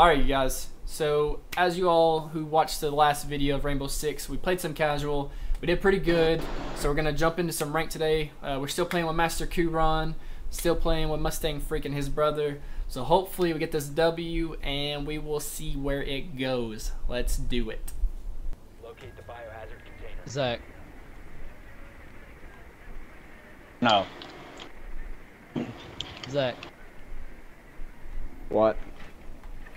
Alright, you guys. So, as you all who watched the last video of Rainbow Six, we played some casual. We did pretty good. So, we're going to jump into some ranked today. We're still playing with Master Kuran. Still playing with Mustang Freak and his brother. So, hopefully, we get this W and we will see where it goes. Let's do it. Locate the biohazard container. Zach. No. Zach. What?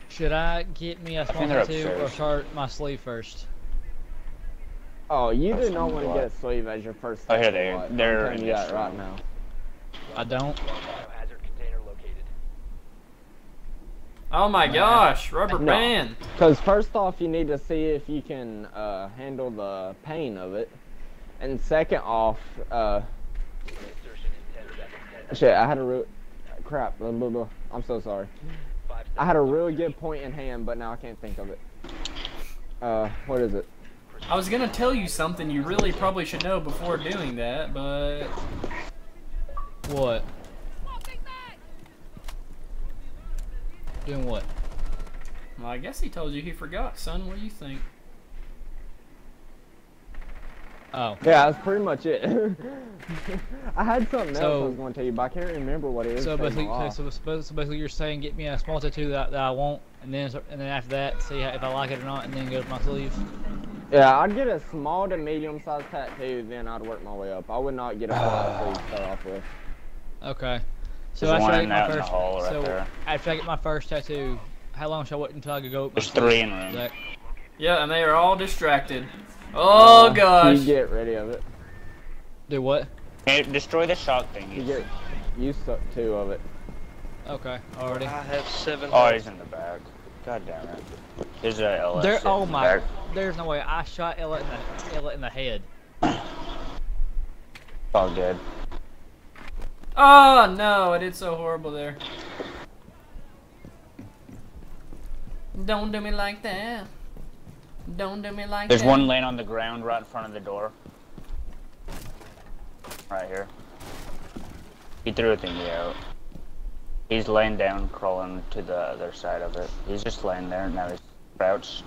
Should I get me a smoker too, or start my sleeve first? Oh, you do not want to get a sleeve as your first. Oh, here they are. They're in that right now. I don't. Oh my gosh, rubber band. Because first off, you need to see if you can handle the pain of it, and second off, shit, I had a root. Crap, blah, blah, blah. I'm so sorry. I had a really good point in hand, but now I can't think of it. What is it? I was gonna tell you something you really probably should know before doing that, but... What? Doing what? Well, I guess he told you he forgot, son. What do you think? Oh. Yeah, that's pretty much it. I had something else I was going to tell you, but I can't remember what it is. So basically, you're saying get me a small tattoo that I want, and then after that, see if I like it or not, and then go to my sleeve. Yeah, I'd get a small to medium-sized tattoo, then I'd work my way up. I would not get a full sleeve to start off with. Okay. So after I get my first, after I get my first tattoo, how long should I wait until I could go? There's three in room. Exactly. Yeah, and they are all distracted. Oh gosh! You get rid of it. Do what? Hey, destroy the shock thing. You suck two of it. Okay, already. I have 7. Oh, he's in the back. God damn it. There's a LS. There, oh my. There's no way. I shot Ella in the head. All dead. Oh no! I did so horrible there. Don't do me like that. Don't do me like that. There's one laying on the ground right in front of the door. Right here. He threw a thingy out. He's laying down, crawling to the other side of it. He's just laying there, and now he's crouched.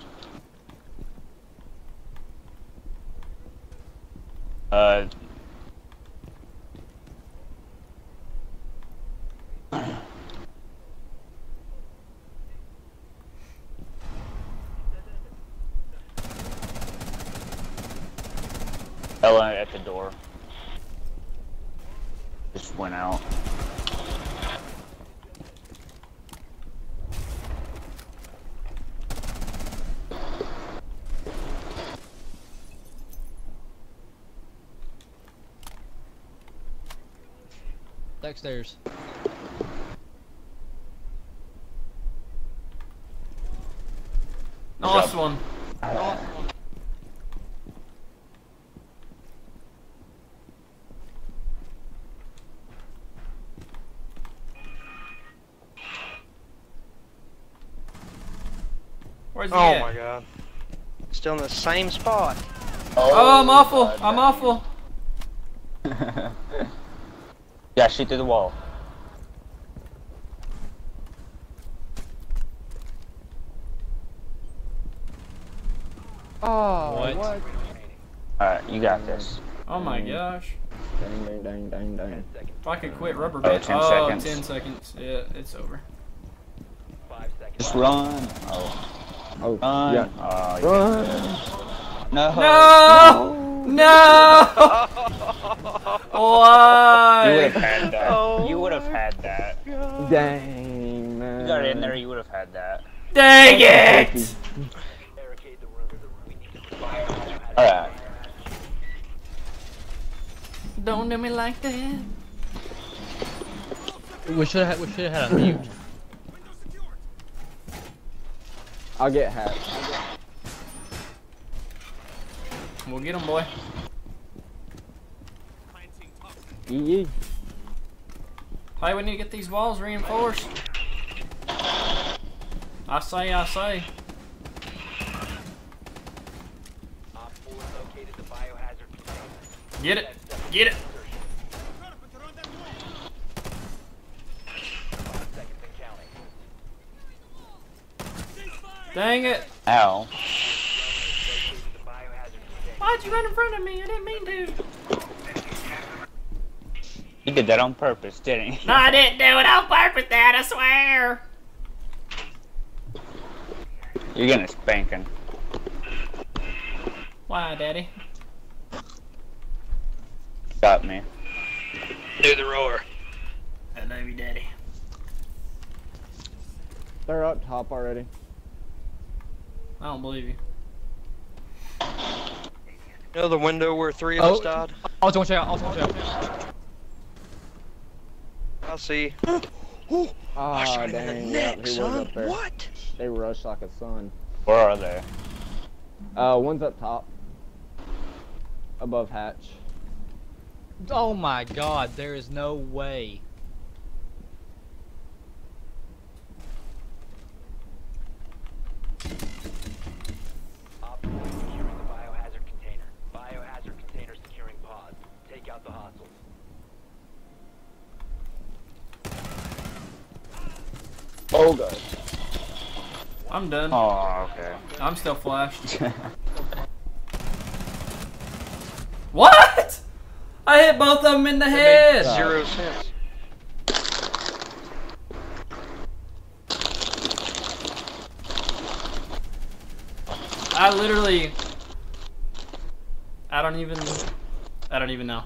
Ella at the door. Just went out. Back stairs. Nice one. Where's he at? My god. Still in the same spot. Oh, I'm awful. God, I'm awful. Yeah, shoot through the wall. Oh, what? Alright, you got this. Oh my gosh. Dang, dang, dang, dang. If I could quit rubber band. Oh, 10 seconds. 10 seconds. Yeah, it's over. 5 seconds. Just run. Oh. Oh, yeah. Run. No! No! No! Why? You would have had that. Oh, you would have had that. God. Dang, man. You got in there, you would have had that. Dang it! Alright. Don't do me like that. We should have had a mute. I'll get hacked. We'll get him, boy. Yee. Hey, we need to get these walls reinforced. I say. Get it. Get it. Dang it! Ow. Why'd you run in front of me? I didn't mean to. You did that on purpose, didn't you? No, I didn't do it on purpose, Dad, I swear! You're gonna spanking. Why, Daddy? Got me. Do the roar. I love you, Daddy. They're up top already. I don't believe you. You know the window where three of us died? I'll watch out. I'll see. Oh, I shot him in the neck, son. What? They rushed like a son. Where are they? One's up top. Above hatch. Oh my god, there is no way. Oh god. I'm done. Oh, okay. I'm still flashed. What? I hit both of them in the head. 0 cents. I literally. I don't even know.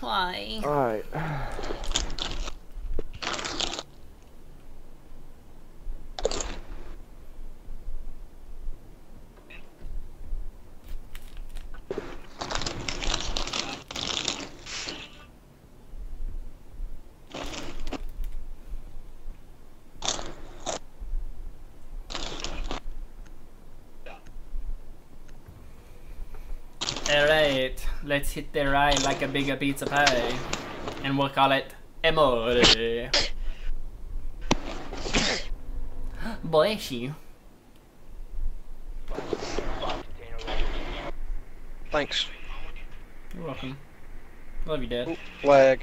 Why? All right. Let's hit the ride like a bigger pizza pie, and we'll call it Amore. Bless you. Thanks. You're welcome. Love you, Dad. Flag.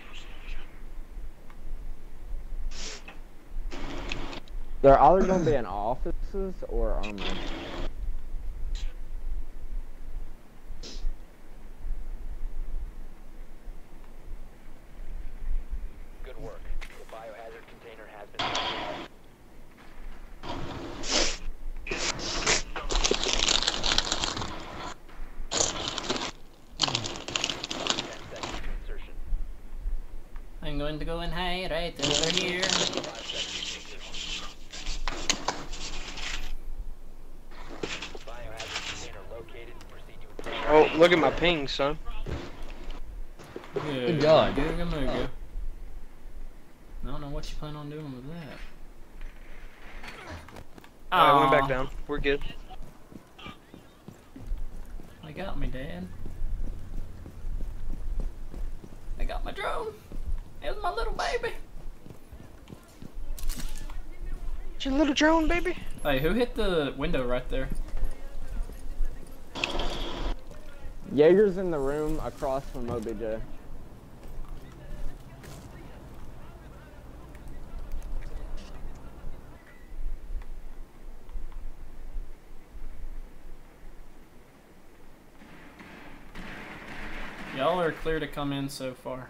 They're either gonna be in offices or armory. Look at my ping, son. Good God. Good go. I don't know what you plan on doing with that. I went back down. We're good. They got me, Dad. They got my drone. It was my little baby. It's your little drone, baby. Hey, who hit the window right there? Jaeger's in the room across from OBJ. Y'all are clear to come in so far.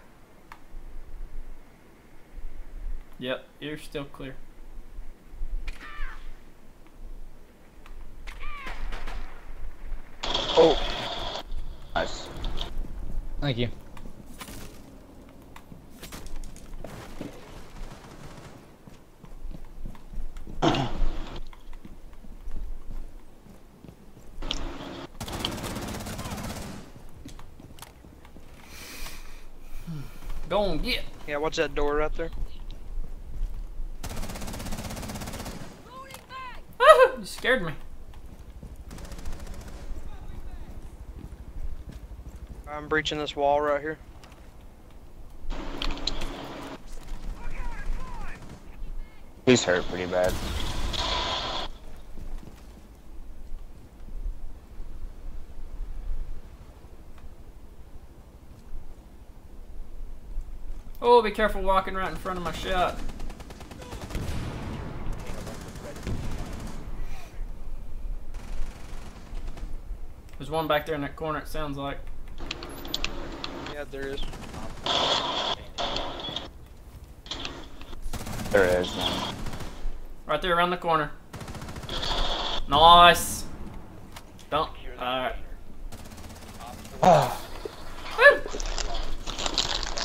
Yep, you're still clear. Oh. Nice. Thank you. Go on, get. Yeah, watch that door right there. Woohoo! You scared me. I'm breaching this wall right here. He's hurt pretty bad. Oh, be careful walking right in front of my shot. There's one back there in that corner, it sounds like. Yeah, there is. There is one. Right there around the corner. Nice. Don't. Alright.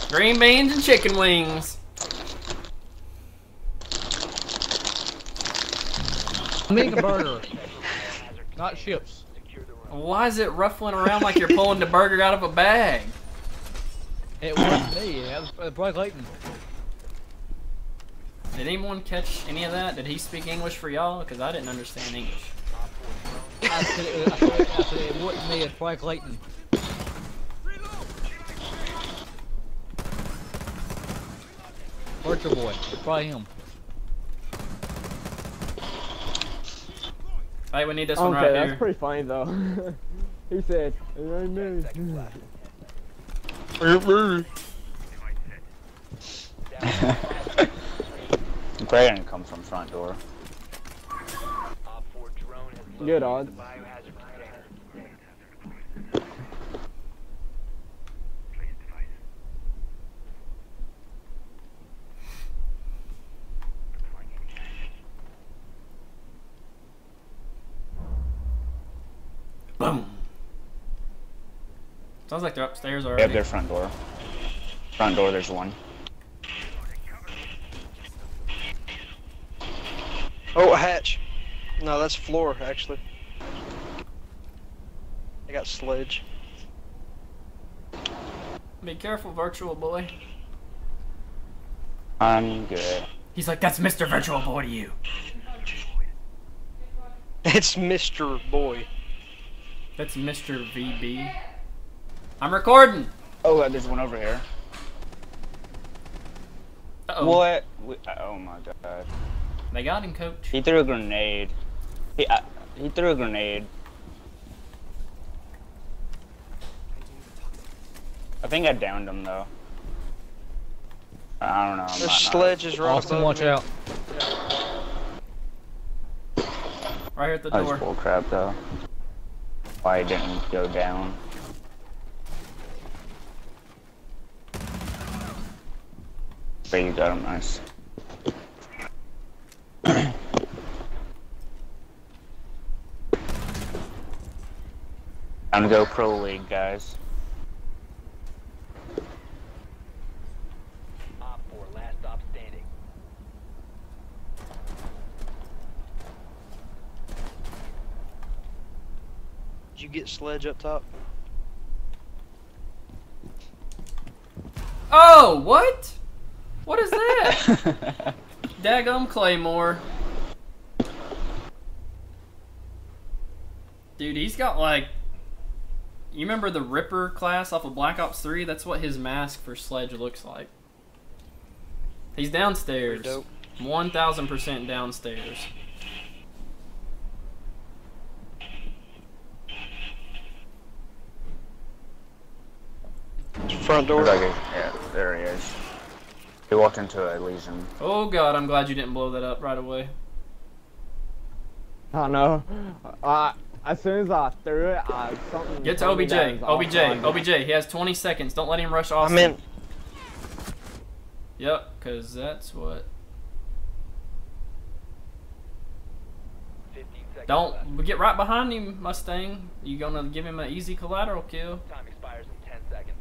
Green beans and chicken wings. I'm eating a burger. Not chips. Why is it ruffling around like you're pulling the burger out of a bag? It wasn't me. That was Black Layton. Did anyone catch any of that? Did he speak English for y'all? Because I didn't understand English. I said it wasn't me. It's Black Layton. Archer boy. It's probably him. Hey, we need this one right here. Okay, that's pretty funny though. He said, I'm probably gonna come from front door. Good odds. Boom. Sounds like they're upstairs already. They have their front door. Front door, there's one. Oh, a hatch. No, that's floor, actually. I got Sledge. Be careful, Virtual Boy. I'm good. He's like, that's Mr. Virtual Boy to you. It's Mr. Boy. That's Mr. VB. I'm recording! Oh, there's one over here. Uh-oh. What? Oh my god. They got him, coach. He threw a grenade. He threw a grenade. I think I downed him, though. I don't know. The Sledge is right above me. Austin, watch out. Right here at the door. That's bullcrap, though. Why it didn't go down. But you got him, nice. I'm gonna go pro league, guys. Did you get Sledge up top? Oh, what? What is that? Daggum Claymore. Dude, he's got like... You remember the Ripper class off of Black Ops 3? That's what his mask for Sledge looks like. He's downstairs. 1000% downstairs. Front door. Yeah, there he is. He walked into a Lesion. Oh god, I'm glad you didn't blow that up right away. I know. As soon as I threw it, something. Get to OBJ. OBJ. He has 20 seconds. Don't let him rush Austin. I'm in. Yep, because that's what. Don't get right behind him, Mustang. You gonna give him an easy collateral kill. Time expires in 10 seconds.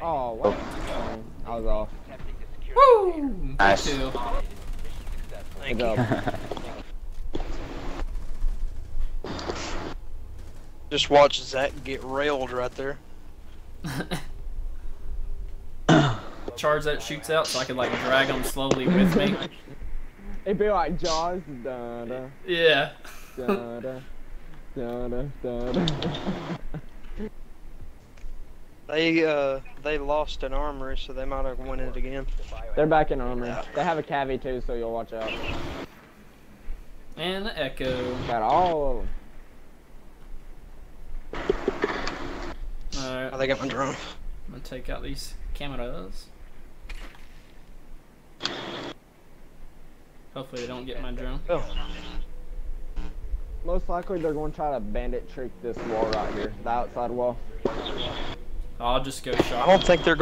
Oh, wow. Oh, I was off. Woo! Nice. Me too. Thank you. Just watch Zach get railed right there. Charge that shoots out so I could like drag him slowly with me. It'd be like Jaws. Da, da, yeah. Da, da, da, da, da. They lost an armory, so they might have won it again. They're back in armory. They have a Cavie too, so you'll watch out. And the Echo. Got all of them. Alright. I got my drone. I'm gonna take out these cameras. Hopefully they don't get my drone. Oh. most likely they're going to try to bandit trick this wall right here, the outside wall. I'll just go shot. I don't think they're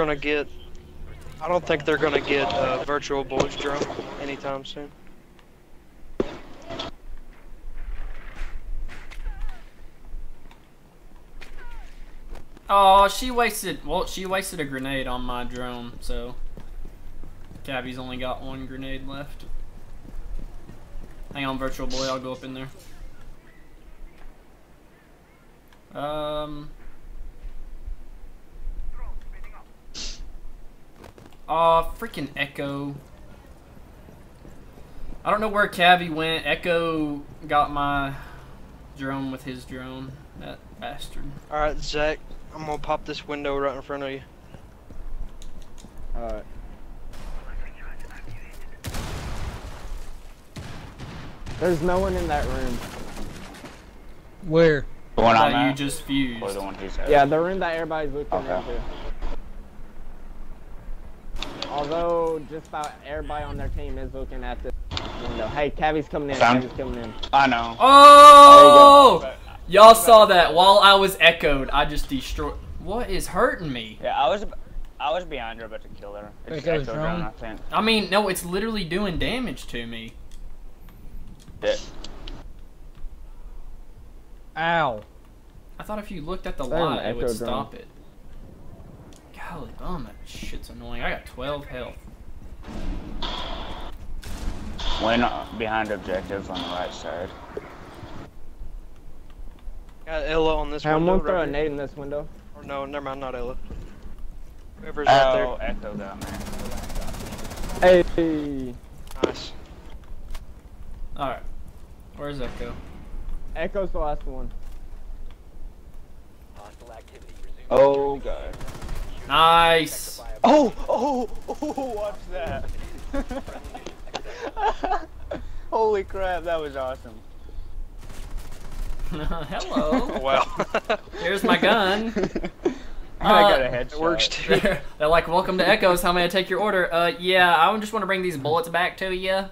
gonna get Virtual Boy's drone anytime soon. Oh, she wasted a grenade on my drone, so Cavie's only got one grenade left. Hang on, Virtual Boy, I'll go up in there. Freaking Echo. I don't know where Cavie went. Echo got my drone with his drone. That bastard. Alright, Zach, I'm gonna pop this window right in front of you. Alright. There's no one in that room. Where? The one that you just fused. Or the one he's at. Yeah, the room that everybody's looking into. Although, just about everybody on their team is looking at this window. Hey, Cavie's coming in. Cavie's coming in. I know. Oh! Y'all saw that while I was echoed. I just destroyed. What is hurting me? Yeah, I was behind her, about to kill her. It's echoed drone, I think. I mean, no, it's literally doing damage to me. Yeah. Ow. I thought if you looked at the line, it would stop it. Golly, bum, that shit's annoying. I got 12 health. When behind objective on the right side. Got Ella on this window. I'm gonna throw a nade in this window. Or no, never mind, not Ella. Whoever's out there. Echo down there. Hey. Nice. Alright. Where's Echo? Echo's the last one. Oh, God. Nice! Oh! Oh! Oh! Watch that! Holy crap, that was awesome. Hello! Wow. Here's my gun. I got a headshot. It works too. They're like, welcome to Echoes, how may I take your order? Yeah, I just want to bring these bullets back to ya.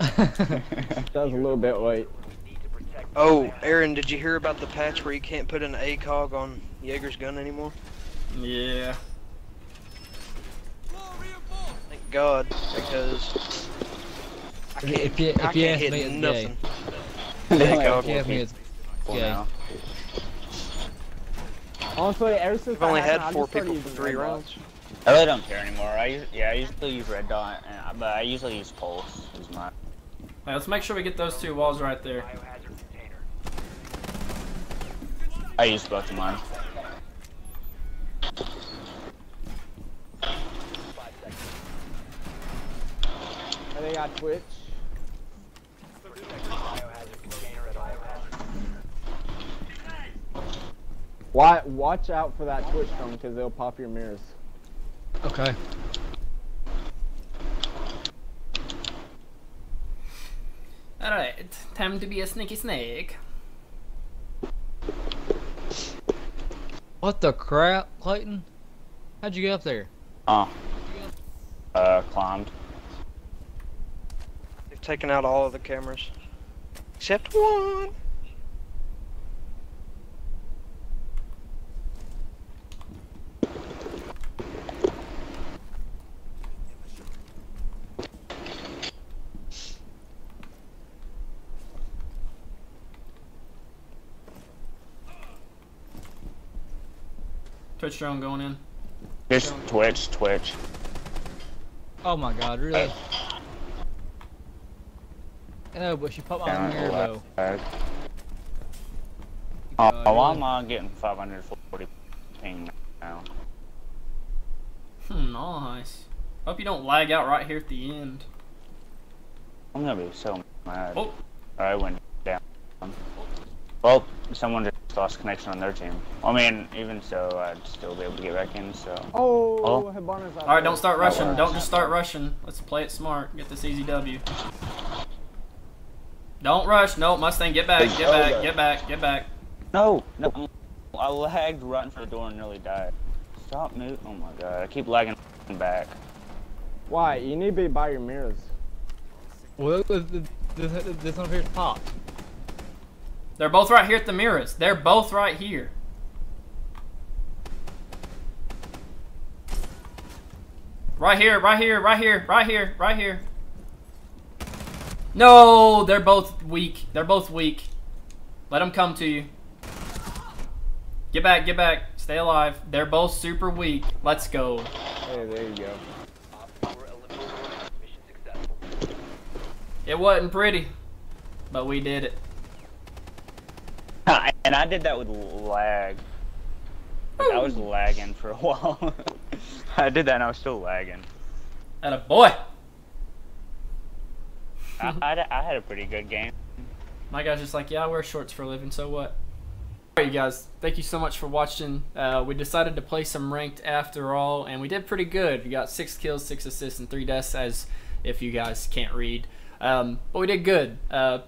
That was a little bit late. Oh, Aaron, did you hear about the patch where you can't put an ACOG on Jaeger's gun anymore? Yeah. Thank God, because I can't, if you ask me, it's nothing. Honestly, ever since I've only had 4 people for 3 rounds. I really don't care anymore. I usually use red dot, but I usually use pulse. Is my. Right, let's make sure we get those 2 walls right there. I use both of mine. They got Twitch. Watch out for that Twitch phone because they'll pop your mirrors. Okay. Alright, time to be a sneaky snake. What the crap, Clayton? How'd you get up there? Climbed. Taking out all of the cameras except one. Twitch drone going in. Just Twitch. Oh my God, really? No, but she popped my mirror though. Oh, I'm getting 540 ping now. Nice. Hope you don't lag out right here at the end. I'm gonna be so mad. Oh. I went down. Well, someone just lost connection on their team. I mean, even so, I'd still be able to get back in, so. Oh, Hibana's out. Alright, don't start rushing. Don't just start rushing. Let's play it smart. Get this easy W. Don't rush. No, Mustang, get back. Get back. Get back. Get back. No. I lagged right in front of the door and nearly died. Stop moving. Oh my God. I keep lagging back. Why? You need to be by your mirrors. Well, this one up here's popped. They're both right here at the mirrors. They're both right here. Right here, right here, right here, right here, right here. No, they're both weak. They're both weak. Let them come to you. Get back, get back. Stay alive. They're both super weak. Let's go. Hey, there you go. It wasn't pretty, but we did it. And I did that with lag. I was lagging for a while. I did that and I was still lagging. Atta boy! I had a pretty good game. My guy's just like, yeah, I wear shorts for a living, so what? Alright, you guys, thank you so much for watching. We decided to play some ranked after all, and we did pretty good. We got 6 kills, 6 assists, and 3 deaths, as if you guys can't read. But we did good.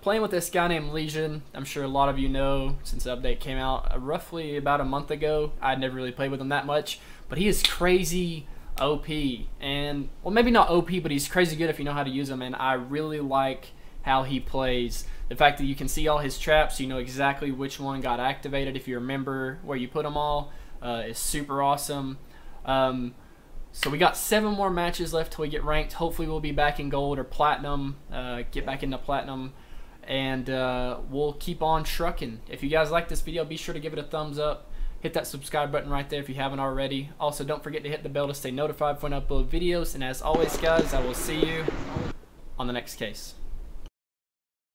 Playing with this guy named Lesion, I'm sure a lot of you know, since the update came out roughly about a month ago. I never really played with him that much, but he is crazy OP. And, well, maybe not OP, but he's crazy good if you know how to use him, and I really like how he plays. The fact that you can see all his traps, you know exactly which one got activated if you remember where you put them all, is super awesome. So we got 7 more matches left till we get ranked. Hopefully we'll be back in gold or platinum, get back into platinum, and we'll keep on trucking. If you guys like this video, be sure to give it a thumbs up. Hit that subscribe button right there if you haven't already. Also, don't forget to hit the bell to stay notified when I upload videos. And as always, guys, I will see you on the next case.